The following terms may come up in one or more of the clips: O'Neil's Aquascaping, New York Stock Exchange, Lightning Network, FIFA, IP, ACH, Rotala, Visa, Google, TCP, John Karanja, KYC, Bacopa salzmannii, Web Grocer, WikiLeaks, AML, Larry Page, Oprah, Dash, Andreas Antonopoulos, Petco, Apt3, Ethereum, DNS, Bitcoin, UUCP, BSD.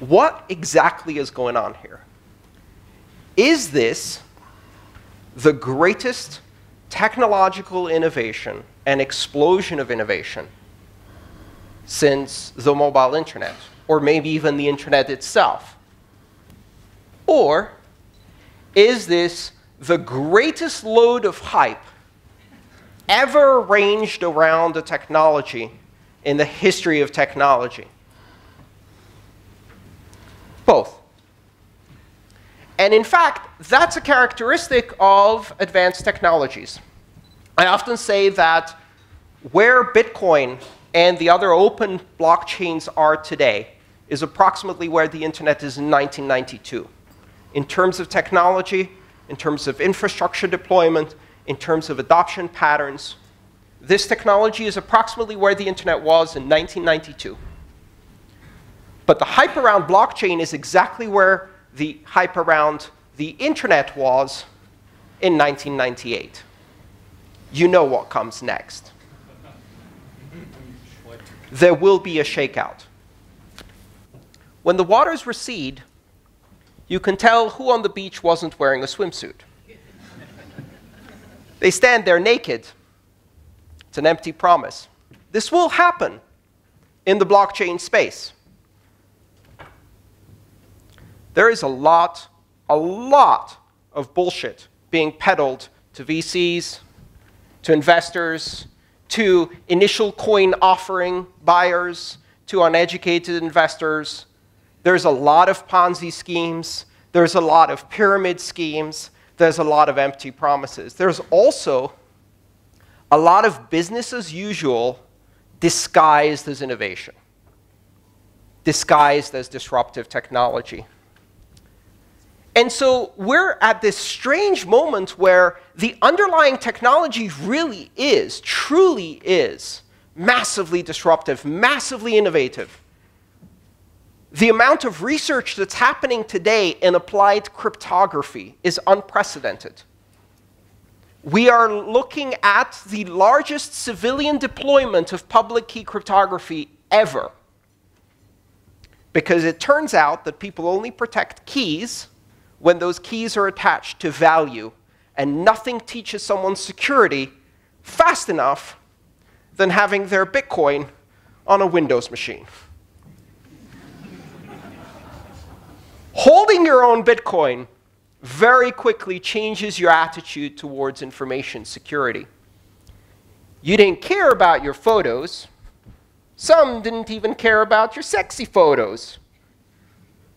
What exactly is going on here? Is this the greatest technological innovation and explosion of innovation since the mobile internet, or maybe even the internet itself? Or is this the greatest load of hype ever ranged around a technology in the history of technology? Both. And in fact, that's a characteristic of advanced technologies. I often say that where Bitcoin and the other open blockchains are today is approximately where the internet is in 1992, in terms of technology, in terms of infrastructure deployment, in terms of adoption patterns. This technology is approximately where the internet was in 1992. But the hype around blockchain is exactly where the hype around the internet was in 1998. You know what comes next. There will be a shakeout. When the waters recede, you can tell who on the beach wasn't wearing a swimsuit. They stand there naked. It's an empty promise. This will happen in the blockchain space. There is a lot of bullshit being peddled to VCs, to investors, to initial coin offering buyers, to uneducated investors. There's a lot of Ponzi schemes. There's a lot of pyramid schemes. There's a lot of empty promises. There's also a lot of business as usual disguised as innovation, disguised as disruptive technology. And so we're at this strange moment where the underlying technology really is, truly is, massively disruptive, massively innovative. The amount of research that's happening today in applied cryptography is unprecedented. We are looking at the largest civilian deployment of public key cryptography ever, because it turns out that people only protect keys when those keys are attached to value, and nothing teaches someone security fast enough than having their Bitcoin on a Windows machine. Holding your own Bitcoin very quickly changes your attitude towards information security. You didn't care about your photos. Some didn't even care about your sexy photos.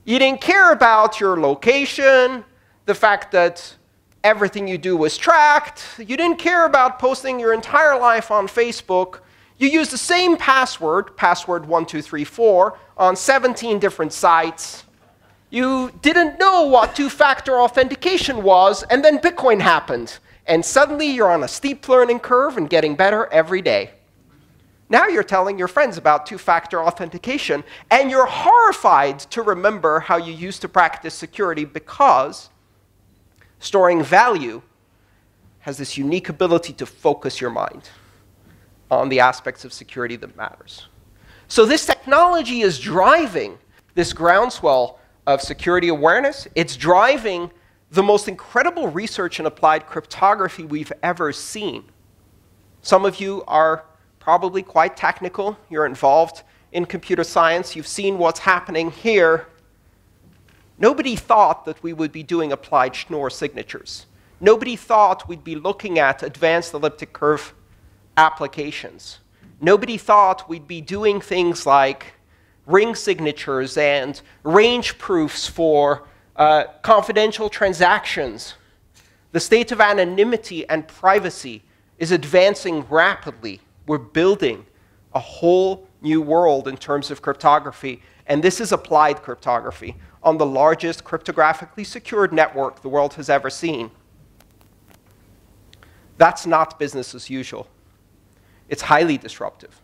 You didn't care about your location, the fact that everything you do was tracked. You didn't care about posting your entire life on Facebook. You used the same password, password 1234, on 17 different sites. You didn't know what two-factor authentication was, and then Bitcoin happened. And suddenly you're on a steep learning curve and getting better every day. Now you're telling your friends about two-factor authentication, and you're horrified to remember how you used to practice security, because storing value has this unique ability to focus your mind on the aspects of security that matters. So this technology is driving this groundswell of security awareness. It's driving the most incredible research in applied cryptography we've ever seen. Some of you are probably quite technical. You're involved in computer science. You've seen what's happening here. Nobody thought that we would be doing applied Schnorr signatures. Nobody thought we'd be looking at advanced elliptic curve applications. Nobody thought we'd be doing things like ring signatures and range proofs for confidential transactions. The state of anonymity and privacy is advancing rapidly. We're building a whole new world in terms of cryptography, and this is applied cryptography on the largest cryptographically secured network the world has ever seen. That's not business as usual. It's highly disruptive.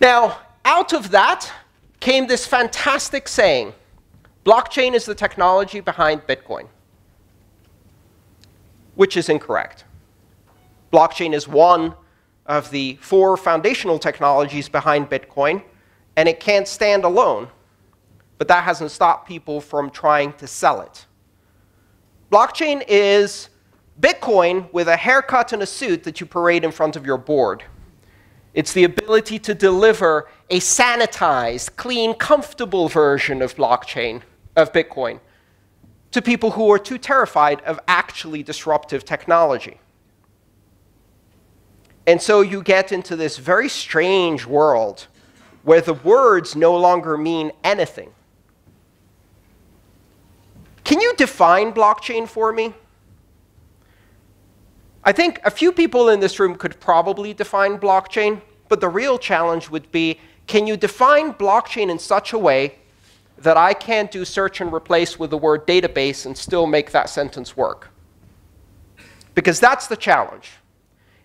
Now, out of that came this fantastic saying, blockchain is the technology behind Bitcoin, which is incorrect. Blockchain is one of the four foundational technologies behind Bitcoin. and it can't stand alone, but that hasn't stopped people from trying to sell it. Blockchain is Bitcoin with a haircut and a suit that you parade in front of your board. It's the ability to deliver a sanitized, clean, comfortable version of blockchain, of Bitcoin, to people who are too terrified of actually disruptive technology. And so you get into this very strange world where the words no longer mean anything. Can you define blockchain for me? I think a few people in this room could probably define blockchain, but the real challenge would be, can you define blockchain in such a way that I can't do search and replace with the word database and still make that sentence work? Because that's the challenge.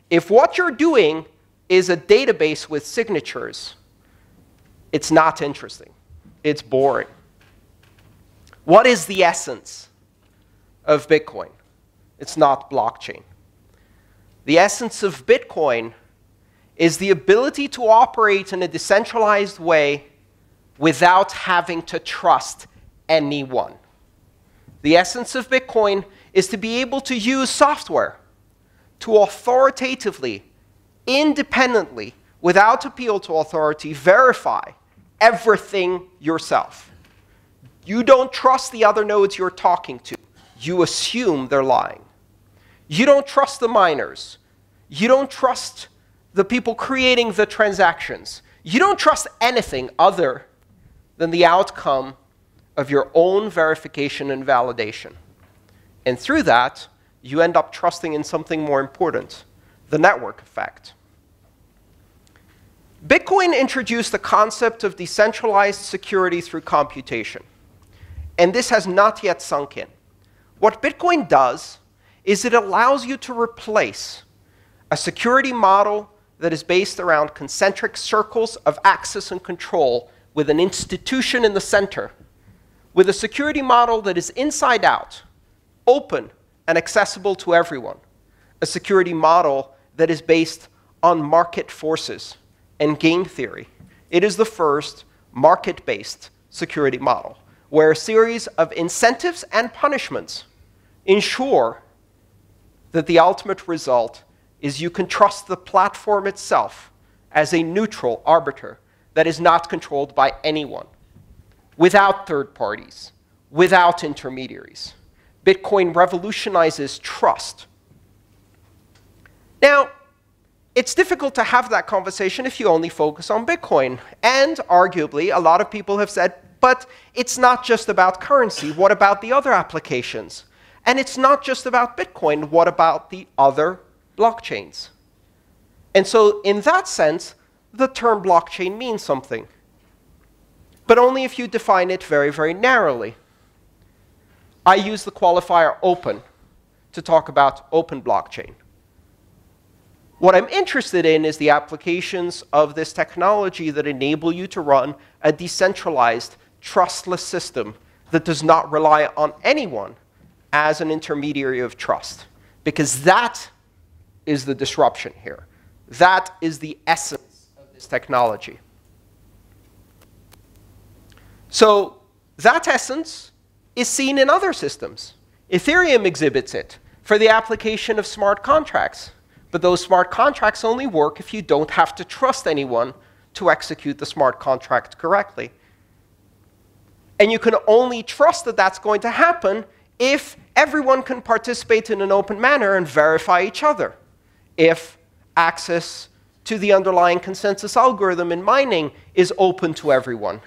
If what you're doing is a database with signatures, it's not interesting. It's boring. What is the essence of Bitcoin? It's not blockchain. The essence of Bitcoin is the ability to operate in a decentralized way without having to trust anyone. The essence of Bitcoin is to be able to use software to authoritatively, independently, without appeal to authority, verify everything yourself. You don't trust the other nodes you're talking to. You assume they're lying. You don't trust the miners. You don't trust the people creating the transactions. You don't trust anything other than the outcome of your own verification and validation. And through that, you end up trusting in something more important, the network effect. Bitcoin introduced the concept of decentralized security through computation. And this has not yet sunk in. What Bitcoin does is it allows you to replace a security model that is based around concentric circles of access and control with an institution in the center, with a security model that is inside out, open, and accessible to everyone, a security model that is based on market forces and game theory. It is the first market-based security model, where a series of incentives and punishments ensure that the ultimate result is you can trust the platform itself as a neutral arbiter that is not controlled by anyone, without third parties, without intermediaries. Bitcoin revolutionizes trust. Now, it's difficult to have that conversation if you only focus on Bitcoin. And arguably, a lot of people have said, but it's not just about currency. What about the other applications? And it's not just about Bitcoin. What about the other blockchains? And so in that sense, the term blockchain means something, but only if you define it very, very narrowly. I use the qualifier open to talk about open blockchain. What I'm interested in is the applications of this technology that enable you to run a decentralized, trustless system that does not rely on anyone as an intermediary of trust. Because that is the disruption here. That is the essence of this technology. So that essence is seen in other systems. Ethereum exhibits it for the application of smart contracts. But those smart contracts only work if you don't have to trust anyone to execute the smart contract correctly. And you can only trust that that's going to happen if everyone can participate in an open manner and verify each other. If access to the underlying consensus algorithm in mining is open to everyone.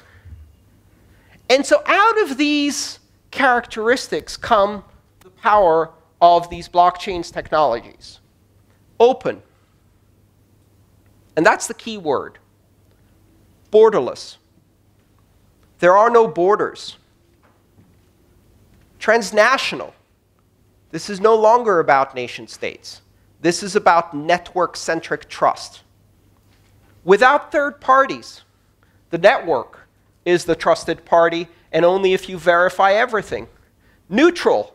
And so out of these characteristics come the power of these blockchain technologies. Open. And that's the key word. Borderless. There are no borders. Transnational. This is no longer about nation states. This is about network-centric trust. Without third parties, the network is the trusted party, and only if you verify everything. Neutral.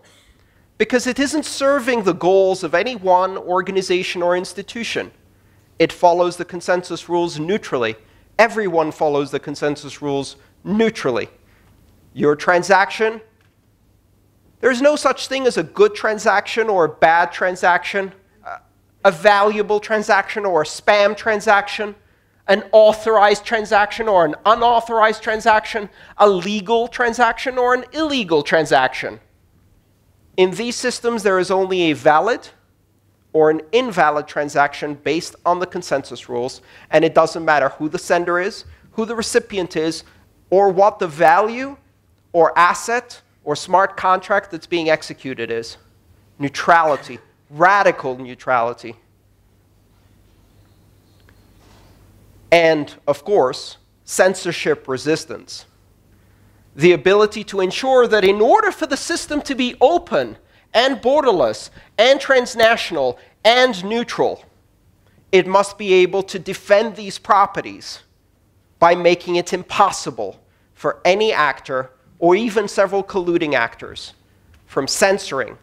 Because it isn't serving the goals of any one organization or institution. It follows the consensus rules neutrally everyone follows the consensus rules neutrally. Your transaction, there's no such thing as a good transaction or a bad transaction, a valuable transaction or a spam transaction, an authorized transaction or an unauthorized transaction, a legal transaction or an illegal transaction. In these systems, there is only a valid or an invalid transaction based on the consensus rules, and it doesn't matter who the sender is, who the recipient is, or what the value or asset or smart contract that's being executed is. Neutrality, radical neutrality. And, of course, censorship resistance. The ability to ensure that in order for the system to be open and borderless and transnational and neutral, it must be able to defend these properties by making it impossible for any actor or even several colluding actors from censoring,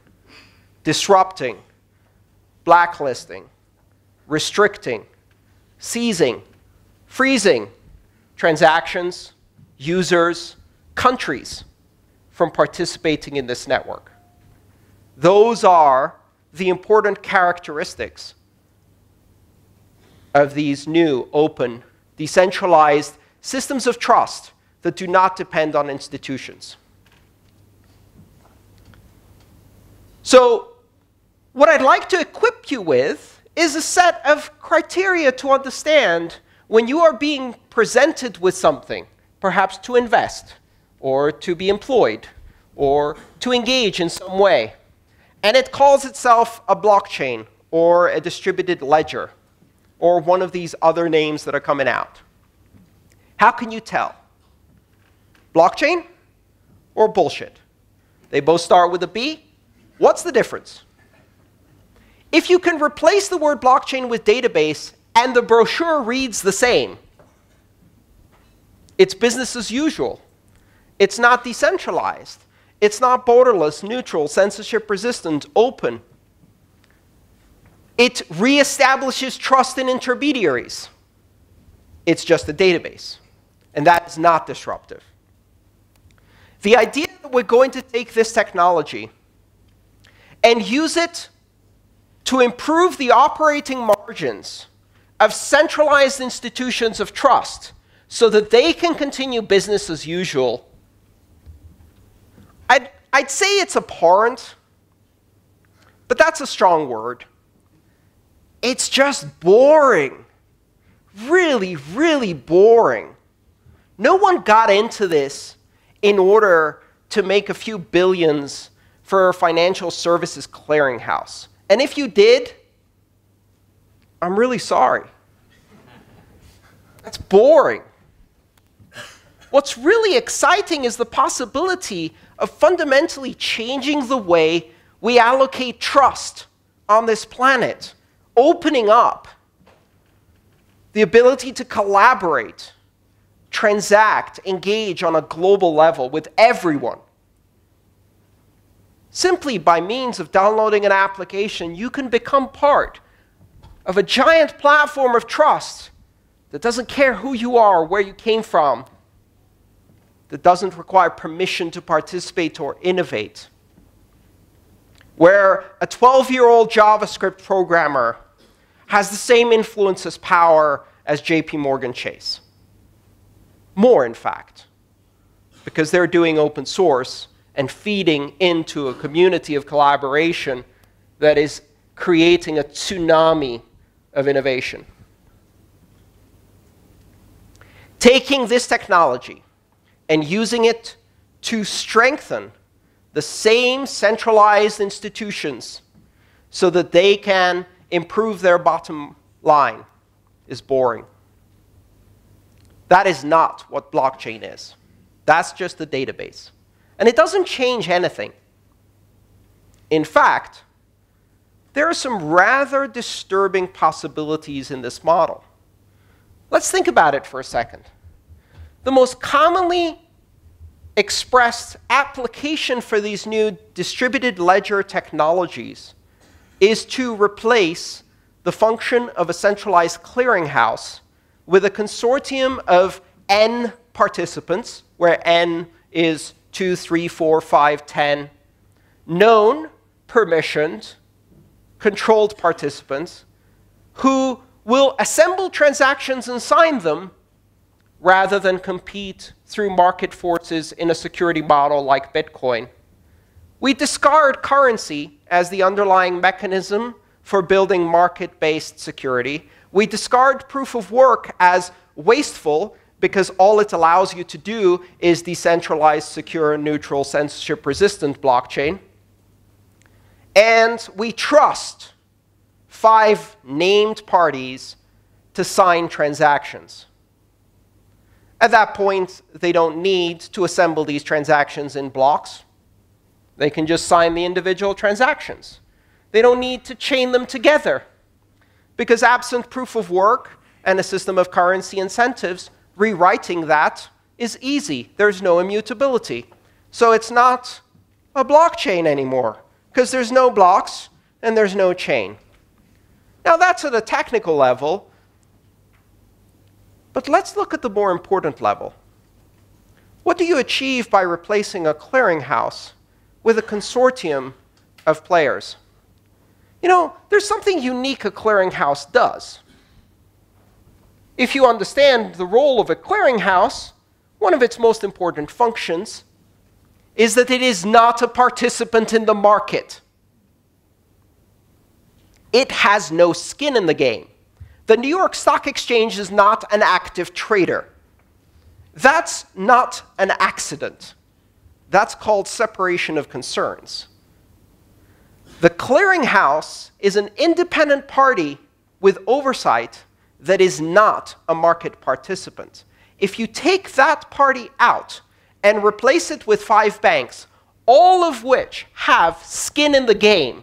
disrupting, blacklisting, restricting, seizing, freezing transactions, users, countries from participating in this network. Those are the important characteristics of these new, open, decentralized systems of trust that do not depend on institutions. So what I'd like to equip you with is a set of criteria to understand when you are being presented with something, perhaps to invest, or to be employed, or to engage in some way, and it calls itself a blockchain, or a distributed ledger, or one of these other names that are coming out. How can you tell? Blockchain or bullshit? They both start with a B. What's the difference? If you can replace the word blockchain with database, and the brochure reads the same, it's business as usual. It's not decentralized. It's not borderless, neutral, censorship-resistant, open. It reestablishes trust in intermediaries. It's just a database. And that is not disruptive. The idea that we're going to take this technology and use it to improve the operating margins of centralized institutions of trust so that they can continue business as usual, I'd say it's abhorrent, but that's a strong word. It's just boring. Really, really boring. No one got into this in order to make a few billions for a financial services clearinghouse. And if you did, I'm really sorry. That's boring. What's really exciting is the possibility of fundamentally changing the way we allocate trust on this planet, opening up the ability to collaborate, transact, engage on a global level with everyone. Simply by means of downloading an application, you can become part of a giant platform of trust that doesn't care who you are or where you came from, that doesn't require permission to participate or innovate, where a 12-year-old JavaScript programmer has the same influence as power as J.P. Morgan Chase. More, in fact, because they're doing open source and feeding into a community of collaboration that is creating a tsunami of innovation. Taking this technology and using it to strengthen the same centralized institutions so that they can improve their bottom line is boring. That is not what blockchain is. That's just a database. And it doesn't change anything. In fact, there are some rather disturbing possibilities in this model. Let's think about it for a second. The most commonly expressed application for these new distributed ledger technologies is to replace the function of a centralized clearinghouse with a consortium of n participants, where n is 2, 3, 4, 5, 10, known, permissioned, controlled participants who will assemble transactions and sign them rather than compete through market forces in a security model like Bitcoin. We discard currency as the underlying mechanism for building market-based security. We discard proof of work as wasteful because all it allows you to do is decentralized, secure, neutral, censorship-resistant blockchain. And we trust 5 named parties to sign transactions. At that point, they don't need to assemble these transactions in blocks. They can just sign the individual transactions. They don't need to chain them together, because absent proof of work and a system of currency incentives, rewriting that is easy. There's no immutability. So it's not a blockchain anymore, because there's no blocks and there's no chain. Now, that's at a technical level. But let's look at the more important level. What do you achieve by replacing a clearinghouse with a consortium of players? You know, there's something unique a clearinghouse does. If you understand the role of a clearinghouse, one of its most important functions is that it is not a participant in the market. It has no skin in the game. The New York Stock Exchange is not an active trader. That's not an accident. That's called separation of concerns. The clearinghouse is an independent party with oversight that is not a market participant. If you take that party out and replace it with 5 banks, all of which have skin in the game,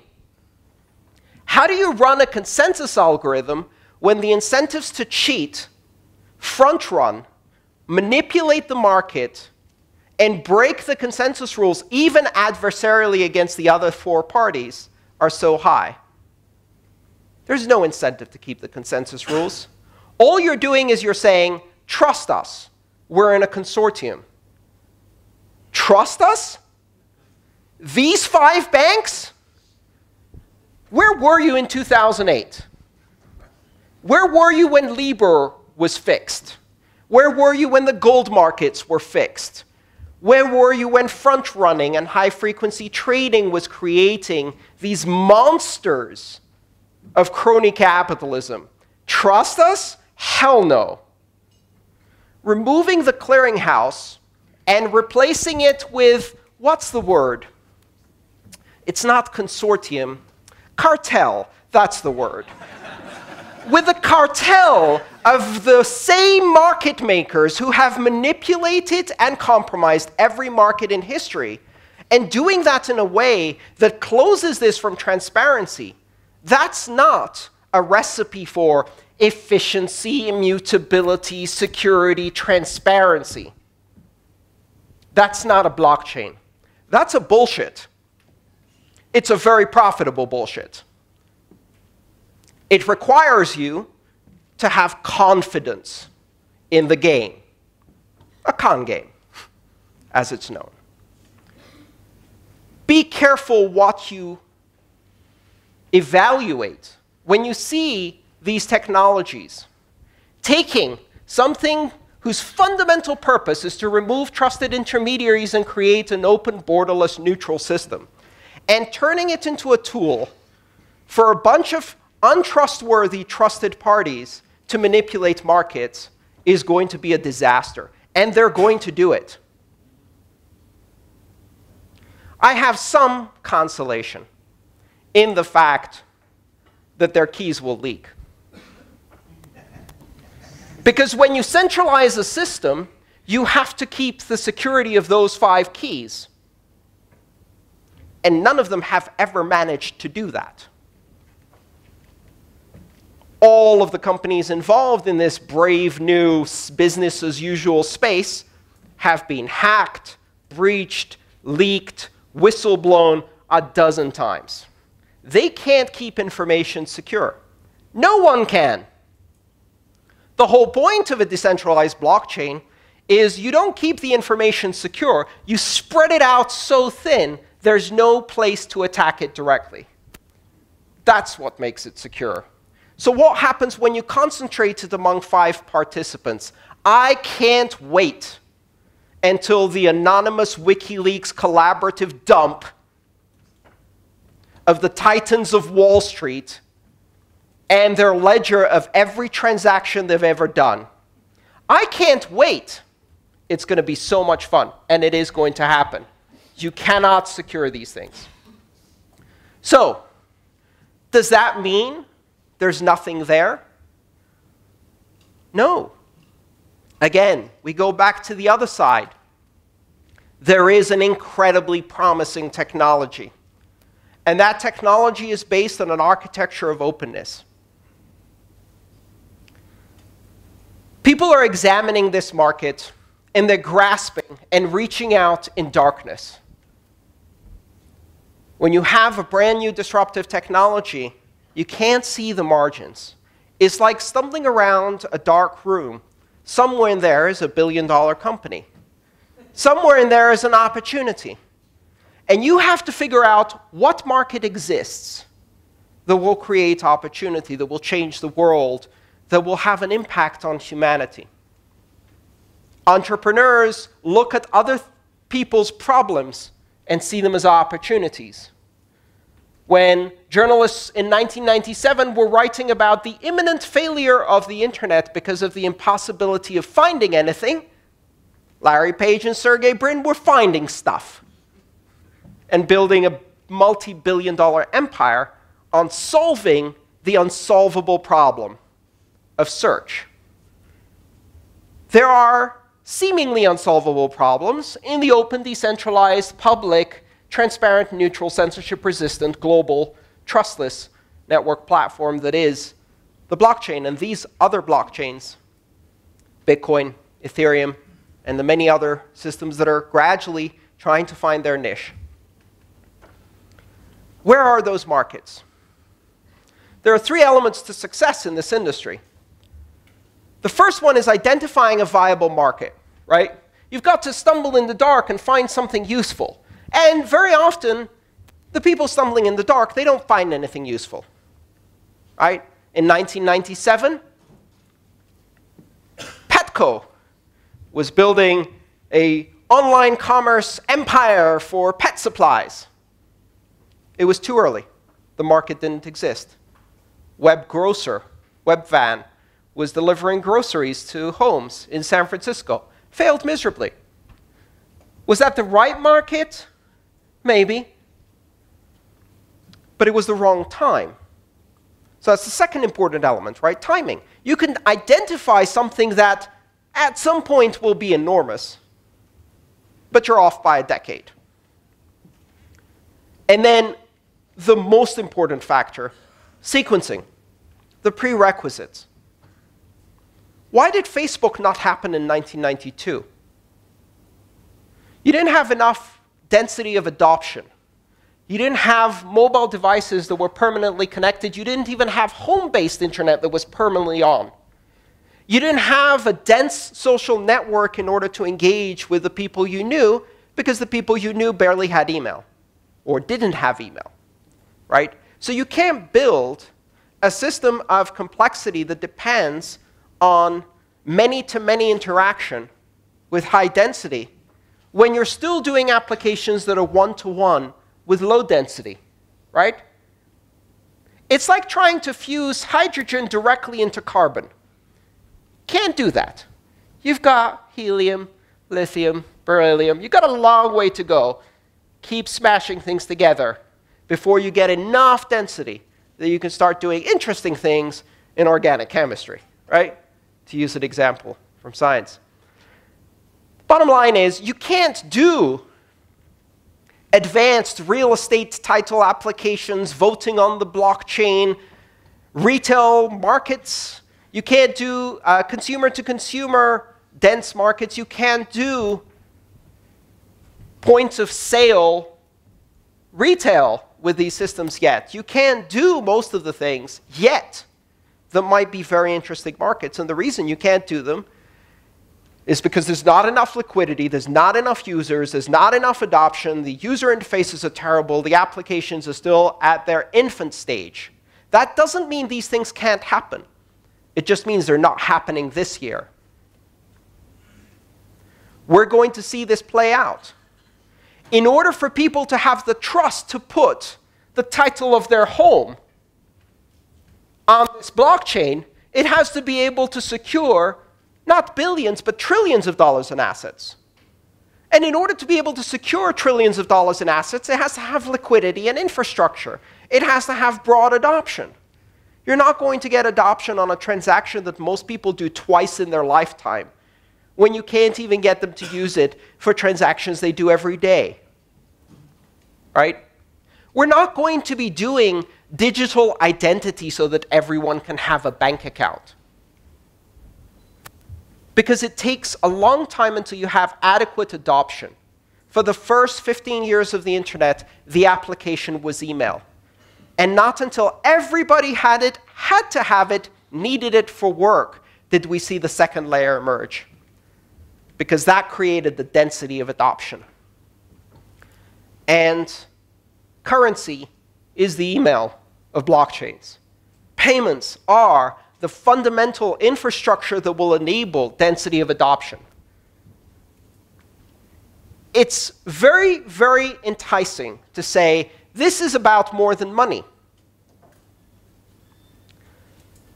how do you run a consensus algorithm when the incentives to cheat, front-run, manipulate the market, and break the consensus rules, even adversarially against the other 4 parties, are so high? There's no incentive to keep the consensus rules. All you're doing is you're saying, trust us. We're in a consortium. Trust us? These 5 banks? Where were you in 2008? Where were you when LIBOR was fixed? Where were you when the gold markets were fixed? Where were you when front-running and high-frequency trading was creating these monsters of crony capitalism? Trust us? Hell no. Removing the clearinghouse and replacing it with, what's the word? It's not consortium. Cartel, that's the word. With a cartel of the same market makers who have manipulated and compromised every market in history, and doing that in a way that closes this from transparency, that's not a recipe for efficiency, immutability, security, transparency. That's not a blockchain. That's a bullshit. It's a very profitable bullshit. It requires you to have confidence in the game, a con game, as it's known. Be careful what you evaluate when you see these technologies. Taking something whose fundamental purpose is to remove trusted intermediaries and create an open, borderless, neutral system, and turning it into a tool for a bunch of untrustworthy, trusted parties to manipulate markets is going to be a disaster. And they're going to do it. I have some consolation in the fact that their keys will leak. Because when you centralize a system, you have to keep the security of those 5 keys. And none of them have ever managed to do that. All of the companies involved in this brave new business-as-usual space have been hacked, breached, leaked, whistleblown a dozen times. They can't keep information secure. No one can. The whole point of a decentralized blockchain is you don't keep the information secure. You spread it out so thin, there's no place to attack it directly. That's what makes it secure. So what happens when you concentrate it among 5 participants? I can't wait until the anonymous WikiLeaks collaborative dump of the titans of Wall Street and their ledger of every transaction they've ever done. I can't wait. It's going to be so much fun, and it is going to happen. You cannot secure these things. So does that mean there's nothing there? No. Again, we go back to the other side. There is an incredibly promising technology. And that technology is based on an architecture of openness. People are examining this market, and they're grasping and reaching out in darkness. When you have a brand new disruptive technology, you can't see the margins. It's like stumbling around a dark room. Somewhere in there is a billion-dollar company. Somewhere in there is an opportunity. And you have to figure out what market exists that will create opportunity, that will change the world, that will have an impact on humanity. Entrepreneurs look at other people's problems and see them as opportunities. When journalists in 1997 were writing about the imminent failure of the internet because of the impossibility of finding anything, Larry Page and Sergey Brin were finding stuff and building a multi-billion-dollar empire on solving the unsolvable problem of search. There are seemingly unsolvable problems in the open, decentralized, public, transparent, neutral, censorship-resistant, global, trustless network platform that is the blockchain. And these other blockchains, Bitcoin, Ethereum, and the many other systems that are gradually trying to find their niche. Where are those markets? There are 3 elements to success in this industry. The first one is identifying a viable market, right? You've got to stumble in the dark and find something useful. And very often, the people stumbling in the dark, they don't find anything useful, right? In 1997, Petco was building an online commerce empire for pet supplies. It was too early. The market didn't exist. Web Grocer, WebVan, was delivering groceries to homes in San Francisco. Failed miserably. Was that the right market? Maybe. But it was the wrong time. So that's the second important element, right? Timing. You can identify something that at some point will be enormous, but you're off by a decade. And then the most important factor, sequencing, the prerequisites. Why did Facebook not happen in 1992? You didn't have enough density of adoption. You didn't have mobile devices that were permanently connected. You didn't even have home-based internet that was permanently on. You didn't have a dense social network in order to engage with the people you knew, because the people you knew barely had email. Or didn't have email, right? So you can't build a system of complexity that depends on many-to-many interaction with high density when you're still doing applications that are one-to-one with low density, right? It's like trying to fuse hydrogen directly into carbon. Can't do that. You've got helium, lithium, beryllium. You've got a long way to go. Keep smashing things together before you get enough density that you can start doing interesting things in organic chemistry, right? To use an example from science. Bottom line is, you can't do advanced real estate title applications, voting on the blockchain, retail markets. You can't do consumer-to-consumer dense markets. You can't do points of sale retail with these systems yet. You can't do most of the things yet that might be very interesting markets. And the reason you can't do them is because there's not enough liquidity, there's not enough users, there's not enough adoption, the user interfaces are terrible, the applications are still at their infant stage. That doesn't mean these things can't happen. It just means they're not happening this year. We're going to see this play out. In order for people to have the trust to put the title of their home on this blockchain, it has to be able to secure not billions, but trillions of dollars in assets. And in order to be able to secure trillions of dollars in assets, it has to have liquidity and infrastructure. It has to have broad adoption. You're not going to get adoption on a transaction that most people do twice in their lifetime, when you can't even get them to use it for transactions they do every day. Right? We're not going to be doing digital identity so that everyone can have a bank account, because it takes a long time until you have adequate adoption. For the first 15 years of the internet, the application was email. And not until everybody had it, had to have it, needed it for work, did we see the second layer emerge, because that created the density of adoption. And currency is the email of blockchains. Payments are the fundamental infrastructure that will enable density of adoption. It's very, very enticing to say, this is about more than money.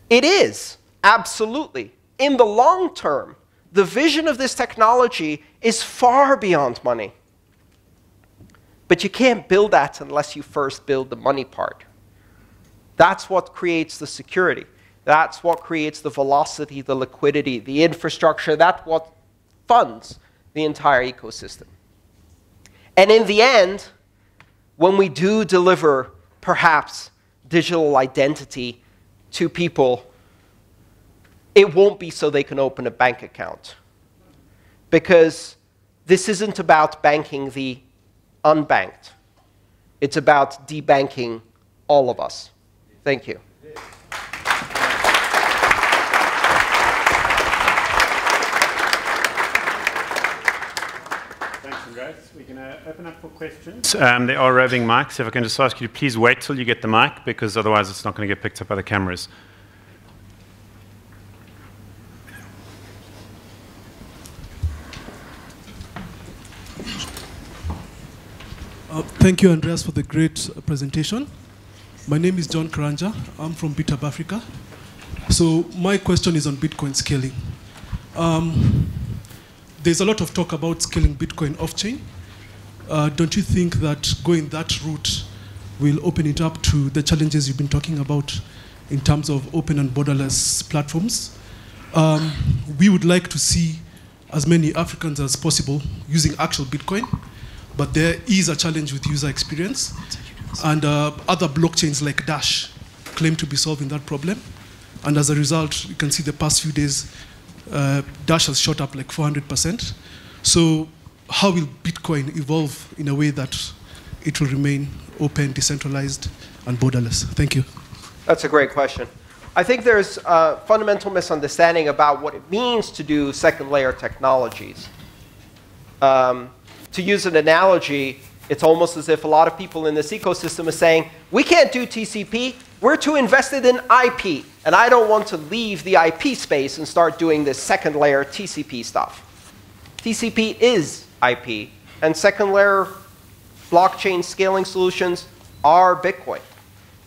It is, absolutely. In the long term, the vision of this technology is far beyond money. But you can't build that unless you first build the money part. That's what creates the security. That's what creates the velocity, the liquidity, the infrastructure. That's what funds the entire ecosystem. And in the end, when we do deliver, perhaps, digital identity to people, it won't be so they can open a bank account, because this isn't about banking the unbanked. It's about debanking all of us. Thank you. We can open up for questions. There are roving mics. If I can just ask you to please wait till you get the mic, because otherwise it's not going to get picked up by the cameras. Thank you, Andreas, for the great presentation. My name is John Karanja. I'm from BitHub Africa. So my question is on Bitcoin scaling. There's a lot of talk about scaling Bitcoin off-chain. Don't you think that going that route will open it up to the challenges you've been talking about in terms of open and borderless platforms? We would like to see as many Africans as possible using actual Bitcoin, but there is a challenge with user experience. And other blockchains like Dash claim to be solving that problem. And as a result, you can see the past few days, Dash has shot up like 400%. So how will Bitcoin evolve in a way that it will remain open, decentralized, and borderless? Thank you. That's a great question. I think there's a fundamental misunderstanding about what it means to do second-layer technologies. To use an analogy, it's almost as if a lot of people in this ecosystem are saying, we can't do TCP. We're too invested in IP, and I don't want to leave the IP space and start doing this second-layer TCP stuff. TCP is IP, and second-layer blockchain scaling solutions are Bitcoin.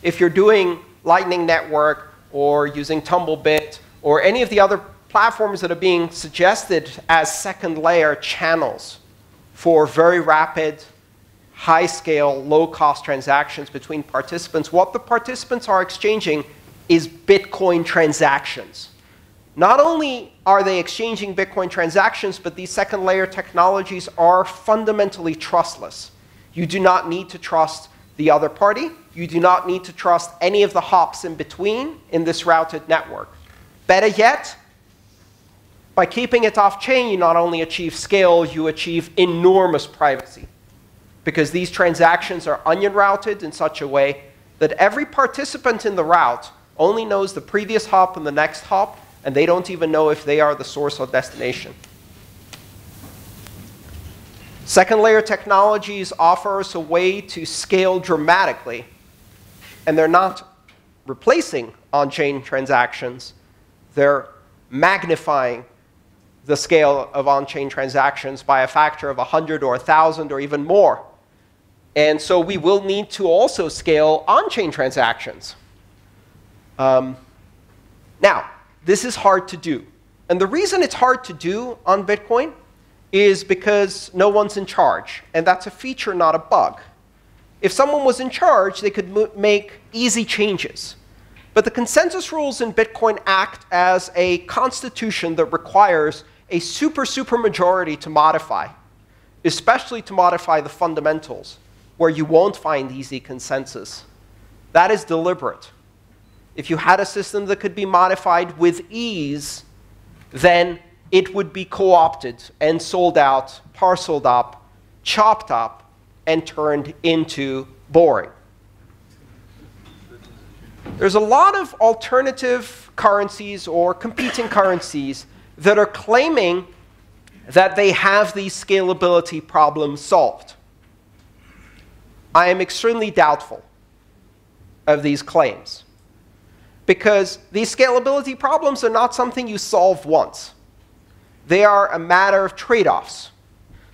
If you're doing Lightning Network or using TumbleBit or any of the other platforms that are being suggested as second-layer channels for very rapid, high-scale, low-cost transactions between participants, what the participants are exchanging is Bitcoin transactions. Not only are they exchanging Bitcoin transactions, but these second-layer technologies are fundamentally trustless. You do not need to trust the other party. You do not need to trust any of the hops in between in this routed network. Better yet, by keeping it off-chain, you not only achieve scale, you achieve enormous privacy, because these transactions are onion routed in such a way that every participant in the route only knows the previous hop and the next hop, and they don't even know if they are the source or destination. Second layer technologies offer us a way to scale dramatically, and they're not replacing on-chain transactions. They're magnifying the scale of on-chain transactions by a factor of 100 or 1,000 or even more. And so we will need to also scale on-chain transactions. Now, this is hard to do. And the reason it's hard to do on Bitcoin is because no one's in charge. And that's a feature, not a bug. If someone was in charge, they could make easy changes. But the consensus rules in Bitcoin act as a constitution that requires a super majority to modify, especially to modify the fundamentals, where you won't find easy consensus. That is deliberate. If you had a system that could be modified with ease, then it would be co-opted and sold out, parceled up, chopped up, and turned into boring. There's a lot of alternative currencies or competing currencies that are claiming that they have these scalability problems solved. I am extremely doubtful of these claims, because these scalability problems are not something you solve once. They are a matter of trade-offs.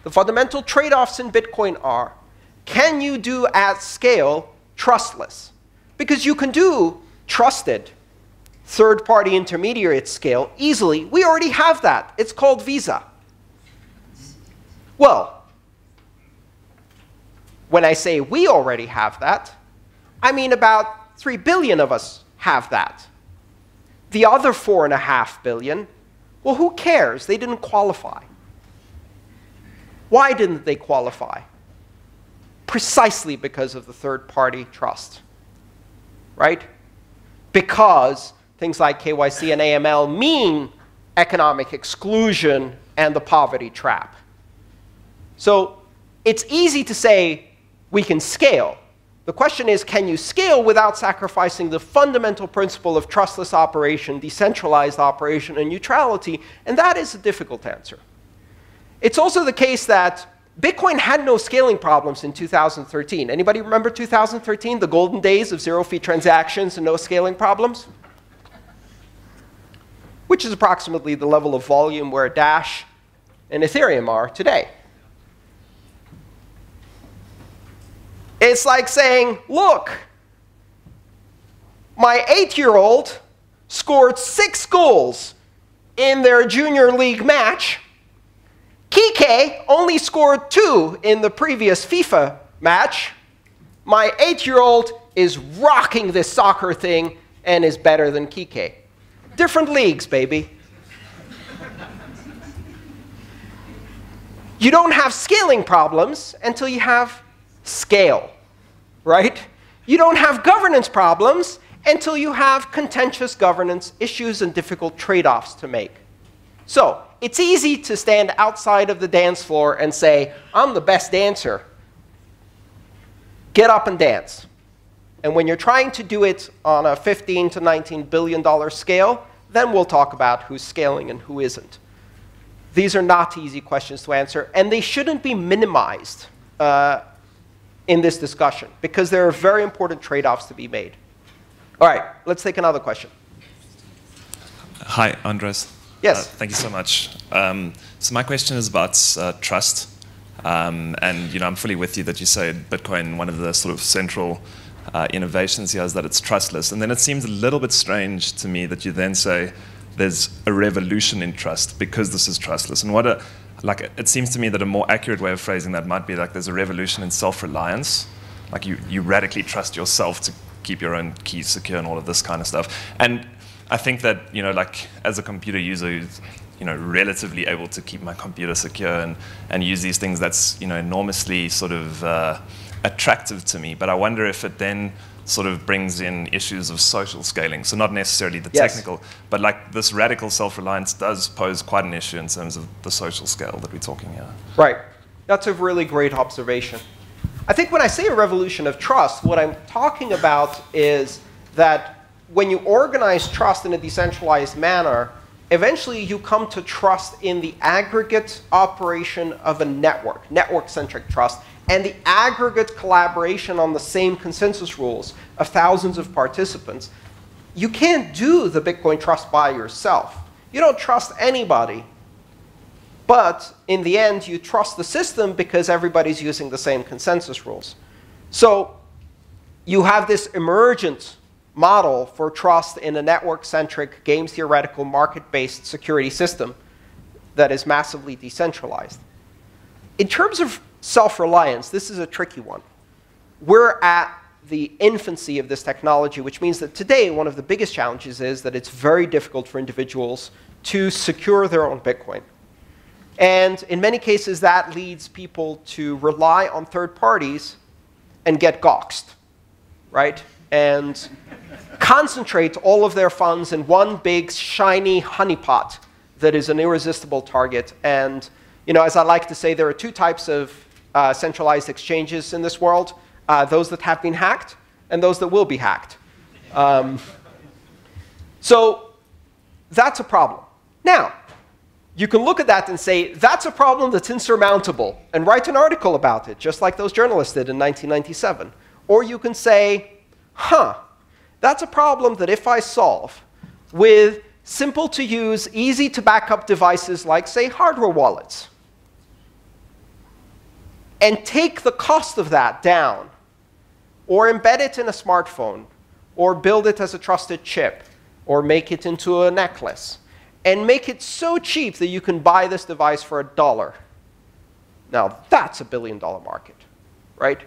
The fundamental trade-offs in Bitcoin are, can you do at scale trustless? Because you can do trusted third-party intermediate scale easily. We already have that. It's called Visa. Well, when I say we already have that, I mean about 3 billion of us have that. The other 4.5 billion, well, who cares? They didn't qualify. Why didn't they qualify? Precisely because of the third-party trust. Right? Because things like KYC and AML mean economic exclusion and the poverty trap. So it's easy to say we can scale. The question is, can you scale without sacrificing the fundamental principle of trustless operation, decentralized operation, and neutrality? And that is a difficult answer. It's also the case that Bitcoin had no scaling problems in 2013. Anybody remember 2013, the golden days of zero-fee transactions and no scaling problems? Which is approximately the level of volume where Dash and Ethereum are today. It's like saying, look, my 8-year-old scored 6 goals in their junior league match. Kike only scored 2 in the previous FIFA match. My 8-year-old is rocking this soccer thing and is better than Kike. Different leagues, baby. You don't have scaling problems until you have scale, right? You don't have governance problems until you have contentious governance issues and difficult trade-offs to make. So it's easy to stand outside of the dance floor and say, I'm the best dancer. Get up and dance. And when you're trying to do it on a $15 to $19 billion scale, then we'll talk about who's scaling and who isn't. These are not easy questions to answer, and they shouldn't be minimized in this discussion, because there are very important trade-offs to be made. All right, let's take another question. Hi, Andres. Yes. Thank you so much. So my question is about trust. And you know, I'm fully with you that you say Bitcoin, one of the sort of central innovations here is that it's trustless. And then it seems a little bit strange to me that you then say there's a revolution in trust because this is trustless. And what a, like, it seems to me that a more accurate way of phrasing that might be like there's a revolution in self-reliance. Like you radically trust yourself to keep your own keys secure and all of this kind of stuff. And I think that, you know, like as a computer user who's, you know, relatively able to keep my computer secure and use these things, that's, you know, enormously sort of attractive to me. But I wonder if it then sort of brings in issues of social scaling. So not necessarily the technical, but like this radical self-reliance does pose quite an issue in terms of the social scale that we're talking here. Right. That's a really great observation. I think when I say a revolution of trust, what I'm talking about is that when you organize trust in a decentralized manner, eventually you come to trust in the aggregate operation of a network, network-centric trust, and the aggregate collaboration on the same consensus rules of thousands of participants. You can't do the Bitcoin trust by yourself. You don't trust anybody. But in the end, you trust the system because everybody's using the same consensus rules. So you have this emergent model for trust in a network-centric, games-theoretical, market-based security system that is massively decentralized. In terms of self-reliance, this is a tricky one. We're at the infancy of this technology, which means that today, one of the biggest challenges is that it's very difficult for individuals to secure their own Bitcoin. And in many cases, that leads people to rely on third parties and get doxxed, right? And concentrate all of their funds in one big, shiny honeypot that is an irresistible target. And as I like to say, there are two types of centralized exchanges in this world, those that have been hacked and those that will be hacked. So that's a problem. Now, you can look at that and say, that's a problem that's insurmountable, and write an article about it, just like those journalists did in 1997. Or you can say, huh, that's a problem that if I solve with simple-to-use, easy-to-backup devices like, say, hardware wallets, and take the cost of that down, or embed it in a smartphone, or build it as a trusted chip, or make it into a necklace, and make it so cheap that you can buy this device for $1. Now, that's a billion-dollar market, right?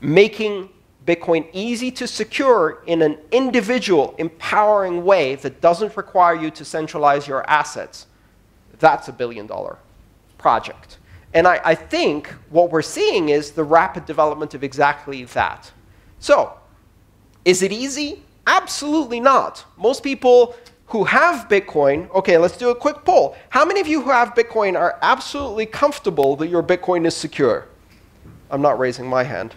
Making Bitcoin easy to secure in an individual, empowering way that doesn't require you to centralize your assets, that's a billion-dollar project. And I think what we're seeing is the rapid development of exactly that. So is it easy? Absolutely not. Most people who have Bitcoin, OK, let's do a quick poll. How many of you who have Bitcoin are absolutely comfortable that your Bitcoin is secure? I'm not raising my hand.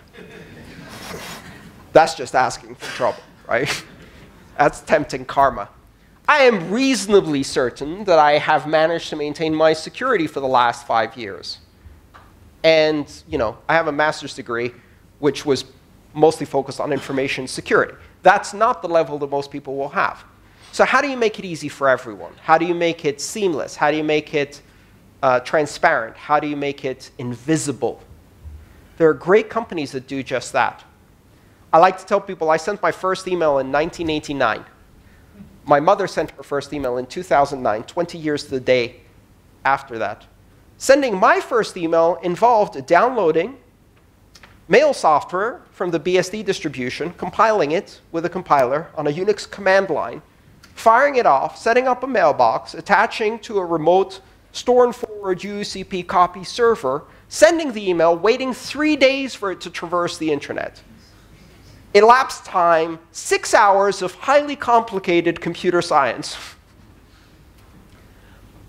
That's just asking for trouble, right? That's tempting karma. I am reasonably certain that I have managed to maintain my security for the last 5 years. And I have a master's degree, which was mostly focused on information security. That's not the level that most people will have. So how do you make it easy for everyone? How do you make it seamless? How do you make it transparent? How do you make it invisible? There are great companies that do just that. I like to tell people I sent my first email in 1989. My mother sent her first email in 2009, 20 years to the day after that. Sending my first email involved downloading mail software from the BSD distribution, compiling it with a compiler on a Unix command line, firing it off, setting up a mailbox, attaching to a remote store and forward UUCP copy server, sending the email, waiting 3 days for it to traverse the internet. Elapsed time, 6 hours of highly complicated computer science.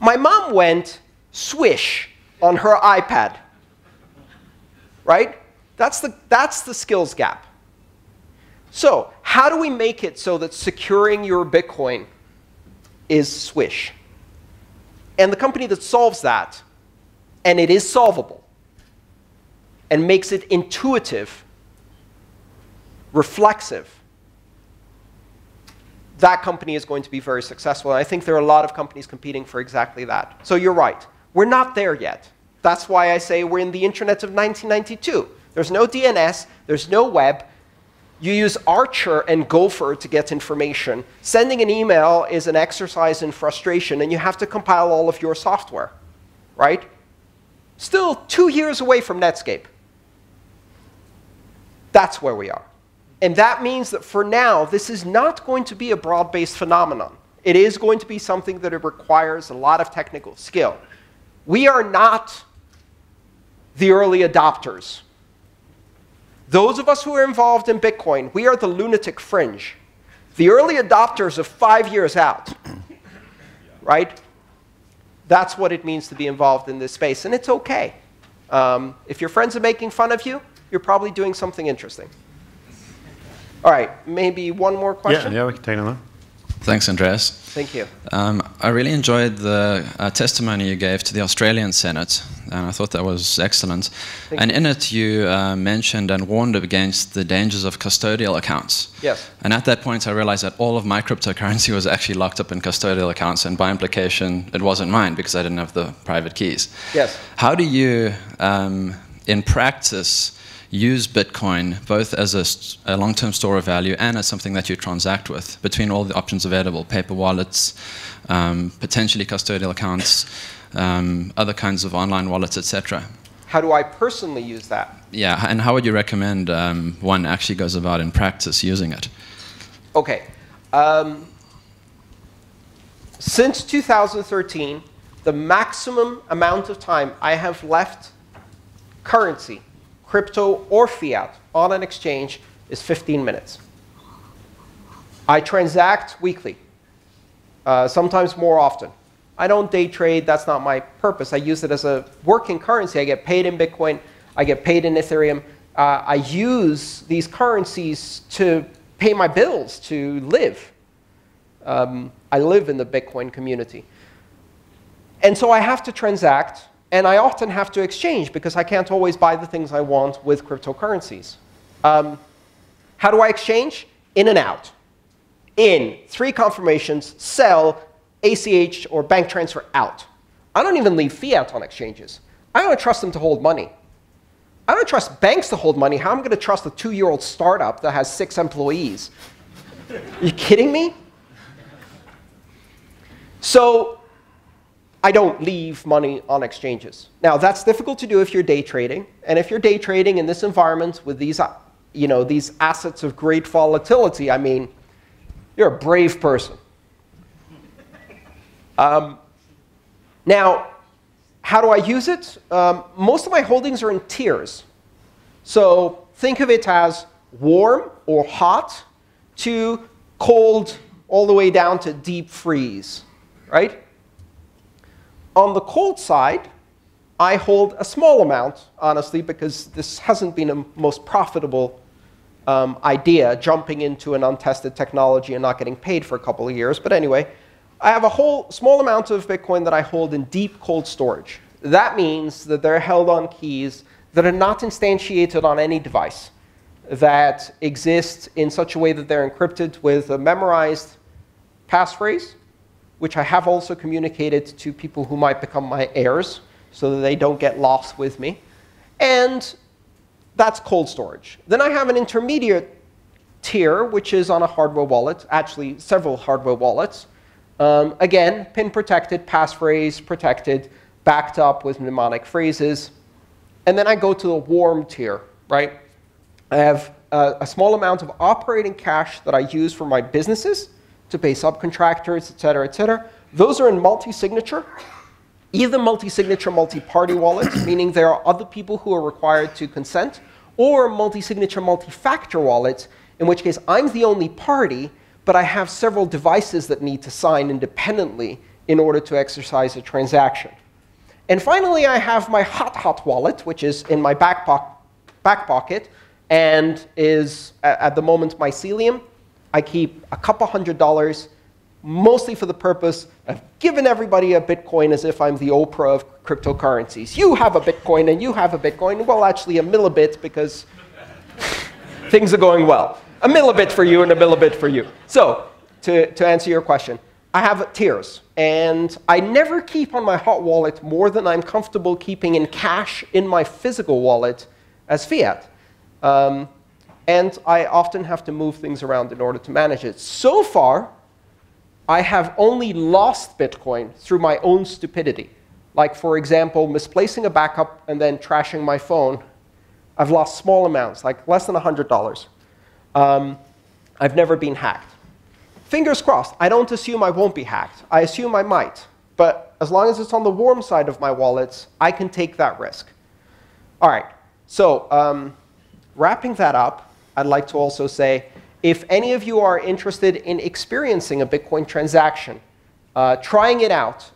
My mom went swish on her iPad, right? That's the skills gap. So how do we make it so that securing your Bitcoin is swish? And the company that solves that, and it is solvable, and makes it intuitive, reflexive, that company is going to be very successful. And I think there are a lot of companies competing for exactly that. So you're right. We're not there yet. That's why I say we're in the internet of 1992. There's no DNS. There's no web. You use Archer and Gopher to get information. Sending an email is an exercise in frustration, and you have to compile all of your software, right? Still 2 years away from Netscape. That's where we are. And that means that for now, this is not going to be a broad-based phenomenon. It is going to be something that it requires a lot of technical skill. We are not the early adopters. Those of us who are involved in Bitcoin, we are the lunatic fringe. The early adopters are 5 years out, right? That's what it means to be involved in this space. And it's OK. If your friends are making fun of you, you're probably doing something interesting. All right, maybe one more question? Yeah, we can take another. Thanks, Andreas. Thank you. I really enjoyed the testimony you gave to the Australian Senate, and I thought that was excellent. And in it, you mentioned and warned against the dangers of custodial accounts. Yes. And at that point, I realized that all of my cryptocurrency was actually locked up in custodial accounts, and by implication, it wasn't mine because I didn't have the private keys. Yes. How do you, in practice, use Bitcoin both as a long-term store of value and as something that you transact with between all the options available, paper wallets, potentially custodial accounts, other kinds of online wallets, etc.? How do I personally use that? Yeah, and how would you recommend one actually goes about in practice using it? Okay. Since 2013, the maximum amount of time I have left currency, crypto or fiat, on an exchange is 15 minutes. I transact weekly, sometimes more often. I don't day trade. That's not my purpose. I use it as a working currency. I get paid in Bitcoin. I get paid in Ethereum. I use these currencies to pay my bills, to live. I live in the Bitcoin community. And so I have to transact. And I often have to exchange, because I can't always buy the things I want with cryptocurrencies. How do I exchange? In and out. In, 3 confirmations, sell, ACH or bank transfer, out. I don't even leave fiat on exchanges. I don't trust them to hold money. I don't trust banks to hold money. How am I going to trust a 2-year-old startup that has 6 employees? Are you kidding me? So I don't leave money on exchanges. Now, that's difficult to do if you're day trading. And if you're day trading in this environment with these, these assets of great volatility, I mean, you're a brave person. Now, how do I use it? Most of my holdings are in tiers. So think of it as warm or hot to cold, all the way down to deep freeze, right? On the cold side, I hold a small amount, honestly, because this hasn't been the most profitable idea, jumping into an untested technology and not getting paid for a couple of years. But anyway, I have a whole small amount of Bitcoin that I hold in deep cold storage. That means that they're held on keys that are not instantiated on any device, that exist in such a way that they're encrypted with a memorized passphrase, which I have also communicated to people who might become my heirs, so that they don't get lost with me. And that's cold storage. Then I have an intermediate tier, which is on a hardware wallet, actually several hardware wallets. Again, PIN protected, passphrase protected, backed up with mnemonic phrases. And then I go to the warm tier, right? I have a small amount of operating cash that I use for my businesses, to pay subcontractors, et cetera, et cetera. Those are in multi-signature, either multi-signature, multi-party wallets, meaning there are other people who are required to consent, or multi-signature, multi-factor wallets, in which case I'm the only party, but I have several devices that need to sign independently in order to exercise a transaction. And finally, I have my hot wallet, which is in my back pocket and is, at the moment, Mycelium. I keep a couple $100, mostly for the purpose of giving everybody a Bitcoin as if I'm the Oprah of cryptocurrencies. You have a Bitcoin, and you have a Bitcoin. Well, actually, a millibit, because things are going well. A millibit for you and a millibit for you. So to answer your question, I have tiers. And I never keep on my hot wallet more than I'm comfortable keeping in cash in my physical wallet as fiat. And I often have to move things around in order to manage it. So far, I have only lost Bitcoin through my own stupidity. Like, for example, misplacing a backup and then trashing my phone. I've lost small amounts, like less than $100. I've never been hacked. Fingers crossed. I don't assume I won't be hacked. I assume I might. But as long as it's on the warm side of my wallets, I can take that risk. All right. So wrapping that up, I'd like to also say, if any of you are interested in experiencing a Bitcoin transaction, trying it out,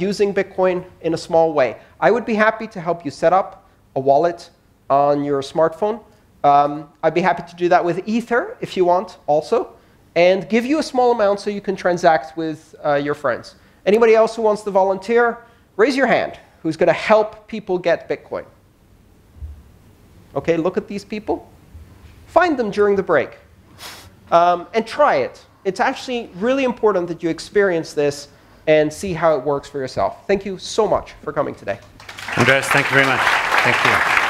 using Bitcoin in a small way, I would be happy to help you set up a wallet on your smartphone. I'd be happy to do that with Ether if you want also, and give you a small amount so you can transact with your friends. Anybody else who wants to volunteer, raise your hand who's going to help people get Bitcoin. OK, look at these people. Find them during the break. And try it. It's actually really important that you experience this and see how it works for yourself. Thank you so much for coming today. Andreas, thank you very much. Thank you.